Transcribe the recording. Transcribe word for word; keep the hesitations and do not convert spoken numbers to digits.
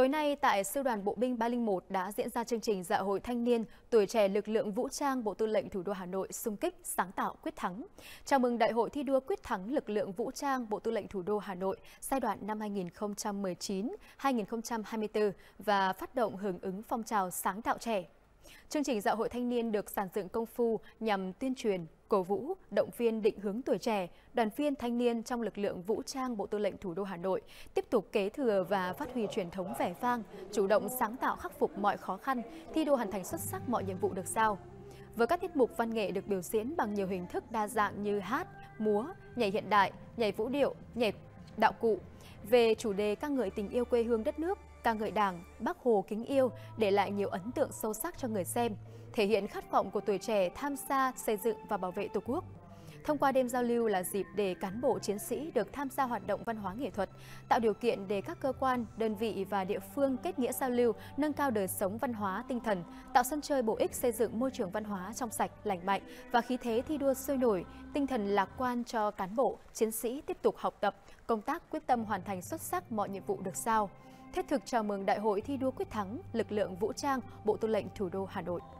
Tối nay tại Sư đoàn Bộ binh ba không một đã diễn ra chương trình dạ hội thanh niên tuổi trẻ lực lượng vũ trang Bộ Tư lệnh Thủ đô Hà Nội xung kích sáng tạo quyết thắng. Chào mừng Đại hội thi đua quyết thắng lực lượng vũ trang Bộ Tư lệnh Thủ đô Hà Nội giai đoạn năm hai nghìn không trăm mười chín đến hai nghìn không trăm hai mươi tư và phát động hưởng ứng phong trào sáng tạo trẻ. Chương trình dạ hội thanh niên được sản dựng công phu nhằm tuyên truyền, cổ vũ, động viên định hướng tuổi trẻ, đoàn viên thanh niên trong lực lượng vũ trang Bộ Tư lệnh Thủ đô Hà Nội tiếp tục kế thừa và phát huy truyền thống vẻ vang, chủ động sáng tạo khắc phục mọi khó khăn, thi đua hoàn thành xuất sắc mọi nhiệm vụ được giao. Với các tiết mục văn nghệ được biểu diễn bằng nhiều hình thức đa dạng như hát, múa, nhảy hiện đại, nhảy vũ điệu, nhảy đạo cụ, về chủ đề ca ngợi tình yêu quê hương đất nước, ca ngợi Đảng, Bác Hồ kính yêu để lại nhiều ấn tượng sâu sắc cho người xem, thể hiện khát vọng của tuổi trẻ tham gia xây dựng và bảo vệ Tổ quốc. Thông qua đêm giao lưu là dịp để cán bộ chiến sĩ được tham gia hoạt động văn hóa nghệ thuật, tạo điều kiện để các cơ quan, đơn vị và địa phương kết nghĩa giao lưu, nâng cao đời sống văn hóa tinh thần, tạo sân chơi bổ ích xây dựng môi trường văn hóa trong sạch, lành mạnh và khí thế thi đua sôi nổi, tinh thần lạc quan cho cán bộ, chiến sĩ tiếp tục học tập, công tác quyết tâm hoàn thành xuất sắc mọi nhiệm vụ được giao. Thiết thực chào mừng Đại hội thi đua quyết thắng lực lượng vũ trang Bộ Tư lệnh Thủ đô Hà Nội.